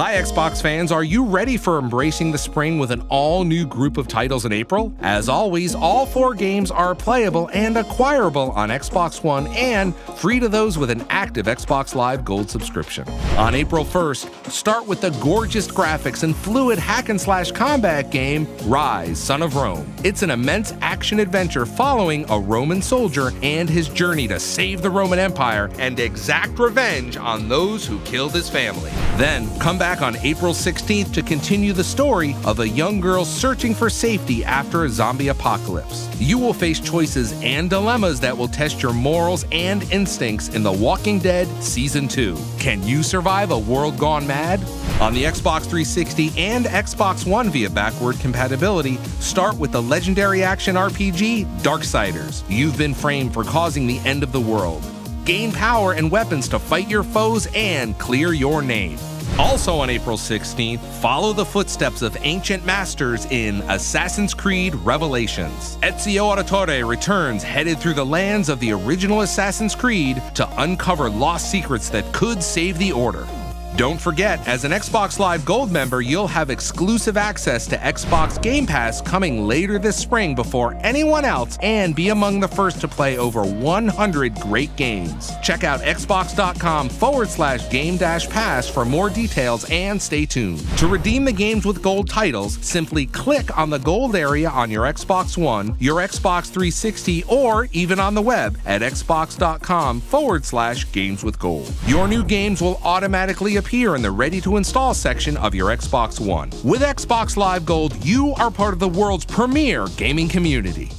Hi, Xbox fans, are you ready for embracing the spring with an all-new group of titles in April? As always, all four games are playable and acquirable on Xbox One and free to those with an active Xbox Live Gold subscription. On April 1st, start with the gorgeous graphics and fluid hack-and-slash combat game, Rise, Son of Rome. It's an immense action-adventure following a Roman soldier and his journey to save the Roman Empire and exact revenge on those who killed his family. Then, come back on April 16th to continue the story of a young girl searching for safety after a zombie apocalypse. You will face choices and dilemmas that will test your morals and instincts in The Walking Dead Season 2. Can you survive a world gone mad? On the Xbox 360 and Xbox One via backward compatibility, start with the legendary action RPG Darksiders. You've been framed for causing the end of the world. Gain power and weapons to fight your foes and clear your name. Also on April 16th, follow the footsteps of ancient masters in Assassin's Creed Revelations. Ezio Auditore returns, headed through the lands of the original Assassin's Creed to uncover lost secrets that could save the Order. Don't forget, as an Xbox Live Gold member, you'll have exclusive access to Xbox Game Pass coming later this spring before anyone else, and be among the first to play over 100 great games. Check out xbox.com/game-pass for more details, and stay tuned. To redeem the Games with Gold titles, simply click on the gold area on your Xbox One, your Xbox 360, or even on the web at xbox.com/gameswithgold. Your new games will automatically appear in the ready-to-install section of your Xbox One. With Xbox Live Gold, you are part of the world's premier gaming community.